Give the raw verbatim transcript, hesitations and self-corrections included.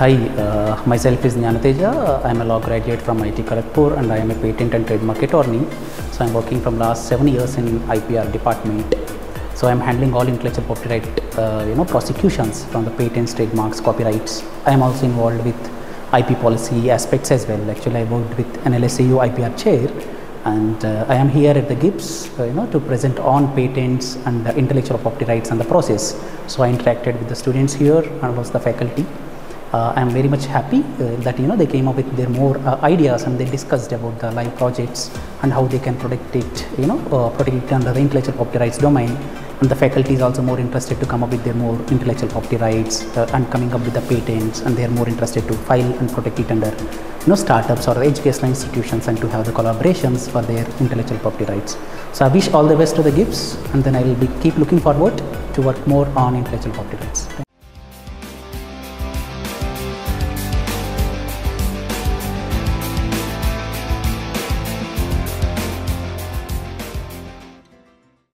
Hi, uh, myself is Nyanateja. I am a law graduate from I I T Kharagpur and I am a patent and trademark attorney. So I am working from last seven years in I P R department. So I am handling all intellectual property right, uh, you know, prosecutions from the patents, trademarks, copyrights. I am also involved with I P policy aspects as well. Actually, I worked with N L S I U I P R chair, and uh, I am here at the G I B S, uh, you know, to present on patents and the intellectual property rights and the process. So I interacted with the students here and was the faculty. Uh, I am very much happy uh, that you know they came up with their more uh, ideas and they discussed about the live projects and how they can protect it, you know, uh, protect it under the intellectual property rights domain. And the faculty is also more interested to come up with their more intellectual property rights uh, and coming up with the patents, and they are more interested to file and protect it under, you know, startups or educational institutions and to have the collaborations for their intellectual property rights. So I wish all the best to the G I B S, and then I will be keep looking forward to work more on intellectual property rights.